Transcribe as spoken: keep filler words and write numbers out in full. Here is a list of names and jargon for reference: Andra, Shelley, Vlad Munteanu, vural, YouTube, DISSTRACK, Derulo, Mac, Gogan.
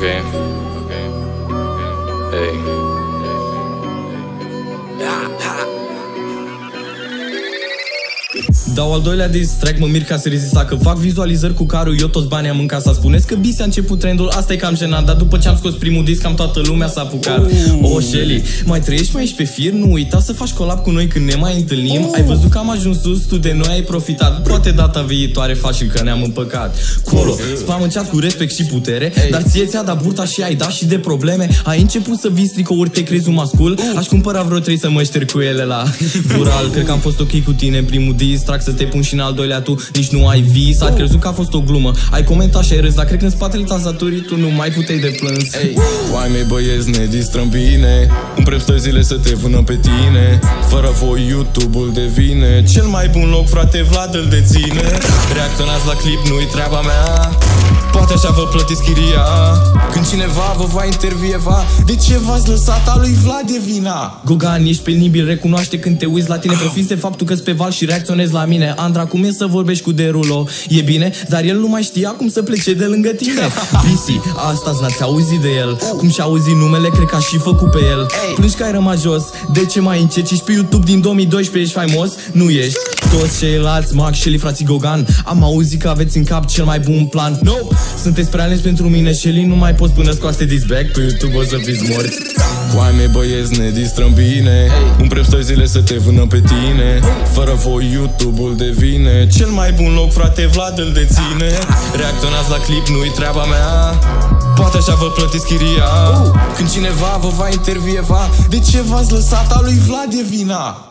Okay. Okay. Hey. Dau al doilea diss track, mă mir ca să rezista, că fac vizualizări cu care eu toți banii am în casa. Spuneți că bis a început trendul, asta e cam jenant, dar după ce am scos primul disc cam toată lumea s-a apucat. O, oh, Shelley, mai trăiești, mai ești pe fir? Nu uita să faci collab cu noi când ne mai întâlnim. oh. Ai văzut că am ajuns sus, tu de noi ai profitat. Poate data viitoare faci că ne-am împăcat. Colo, spam în chat cu respect și putere. hey. Dar ție ți-a dat burta și ai dat și de probleme. Ai început să vii tricouri, te crezi un mascul. Aș cumpăra vreo trei să mă șterg cu ele la Vural. Cred că am fost ok cu tine în primul diss track, să te pun și în al doilea tu nici nu ai vis. Ai crezut că a fost o glumă, ai comentat și ai râs, dar cred că în spatele tastaturii tu nu mai puteai de plâns. hey. Oai mei băieți, ne distrăm bine, împrem stă zile să te vână pe tine. Fără voi YouTube-ul devine cel mai bun loc, frate, Vlad îl deține. Reacționați la clip, nu-i treaba mea, poate așa vă plătiți chiria. Când cineva vă va intervieva, de ce v-ați lăsat, a lui Vlad e vina. Gogan, ești penibil, recunoaște când te uiți la tine. Profiți de faptul că-s pe val și reacționezi la mine. Andra, cum e să vorbești cu Derulo? E bine, dar el nu mai știa cum să plece de lângă tine. Visi, astăzi n-ați auzit de el. Cum și auzi numele, cred că a și făcut pe el. Plângi că ai rămas jos, de ce mai încerci? Ești pe YouTube din două mii doisprezece, ești faimos? Nu ești. Toți ceilalți, Mac, Shelley, frații Gogan, am auzit că aveți în cap cel mai bun plan. No! Sunteți prea ales pentru mine, Shelley, nu mai poți până scoate disback, pe YouTube o să fiți morți. Oai mei băieți, ne distrăm bine, împrem stă zile să te vână pe tine. Fără voi YouTube-ul devine cel mai bun loc, frate, Vlad îl deține. Reacționați la clip, nu-i treaba mea, poate așa vă plătiți chiria. Când cineva vă va intervieva, de ce v-ați lăsat, a lui Vlad e vina.